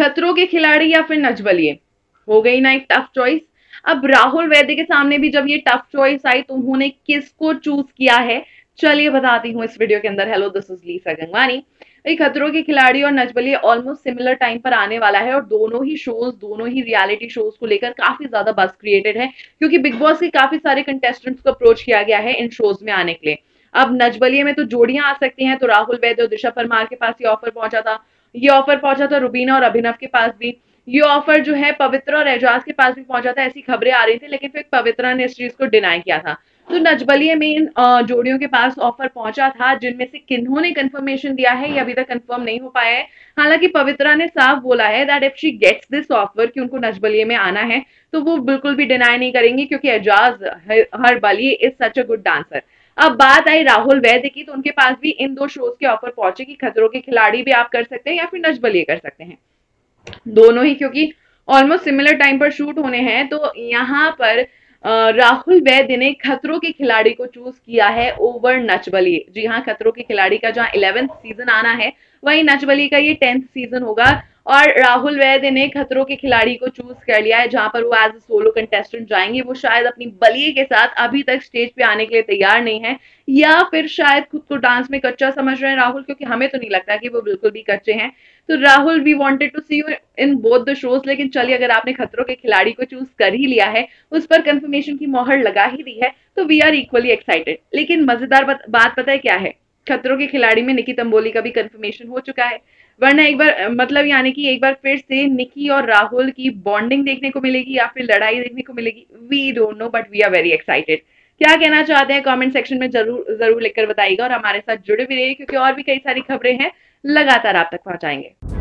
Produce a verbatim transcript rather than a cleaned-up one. खतरों के खिलाड़ी या फिर नच बलिये, हो गई ना एक टफ चॉइस। अब राहुल वैद्य के सामने भी जब ये टफ चॉइस आई तो उन्होंने किसको चूज किया है चलिए बताती हूँ इस वीडियो के अंदर। Hello, this is Lisa Gangwani. Khatron Ke Khiladi और Nach Baliye almost similar time पर आने वाला है और दोनों ही शोज दोनों ही रियलिटी शोज को लेकर काफी ज्यादा बस क्रिएटेड है, क्योंकि बिग बॉस के काफी सारे कंटेस्टेंट्स को अप्रोच किया गया है इन शोज में आने के लिए। अब नच बलिये में तो जोड़ियां आ सकती हैं, तो राहुल वैद्य और दिशा परमार के पास ये ऑफर पहुंचा था, ये ऑफर पहुंचा था रुबीना और अभिनव के पास भी, ये ऑफर जो है पवित्रा और एजाज के पास भी पहुंचा था, ऐसी खबरें आ रही थी, लेकिन फिर पवित्रा ने इस चीज को डिनाई किया था। तो नच बलिये में इन जोड़ियों के पास ऑफर पहुंचा था, जिनमें से किन्हों ने कंफर्मेशन दिया है ये अभी तक कंफर्म नहीं हो पाया है। हालांकि पवित्रा ने साफ बोला है that if she gets this offer कि उनको नच बलिये में आना है तो वो बिल्कुल भी डिनाई नहीं करेंगी, क्योंकि एजाज हर बलिये is such a good dancer. अब बात आई राहुल वैद्य की, तो उनके पास भी इन दो शोज के ऑफर पहुंचे कि खतरों के खिलाड़ी भी आप कर सकते हैं या फिर नच बलिये कर सकते हैं, दोनों ही क्योंकि ऑलमोस्ट सिमिलर टाइम पर शूट होने हैं। तो यहाँ पर राहुल वैद्य ने खतरों के खिलाड़ी को चूज किया है ओवर नच बलिये। जी हाँ, खतरों के खिलाड़ी का जहाँ इलेवेंथ सीजन आना है वहीं नच बलिये का ये टेंथ सीजन होगा, और राहुल वैद्य ने खतरों के खिलाड़ी को चूज कर लिया है, जहां पर वो एज अ सोलो कंटेस्टेंट जाएंगे। वो शायद अपनी बलिये के साथ अभी तक स्टेज पे आने के लिए तैयार नहीं है, या फिर शायद खुद को डांस में कच्चा समझ रहे हैं राहुल, क्योंकि हमें तो नहीं लगता कि वो बिल्कुल भी कच्चे हैं। तो Rahul, we wanted to see you in both the shows, लेकिन चलिए अगर आपने खतरों के खिलाड़ी को चूज कर ही लिया है, उस पर कंफर्मेशन की मोहर लगा ही दी है, तो वी आर इक्वली एक्साइटेड। लेकिन मजेदार बात पता है क्या है, खतरों के खिलाड़ी में निकी तंबोली का भी कंफर्मेशन हो चुका है, वरना एक बार मतलब यानी कि एक बार फिर से निकी और राहुल की बॉन्डिंग देखने को मिलेगी या फिर लड़ाई देखने को मिलेगी, we don't know, but we are very excited. क्या कहना चाहते हैं कमेंट सेक्शन में जरूर जरूर लिखकर बताइएगा, और हमारे साथ जुड़े भी रहिए, क्योंकि और भी कई सारी खबरें हैं लगातार आप तक पहुंचाएंगे।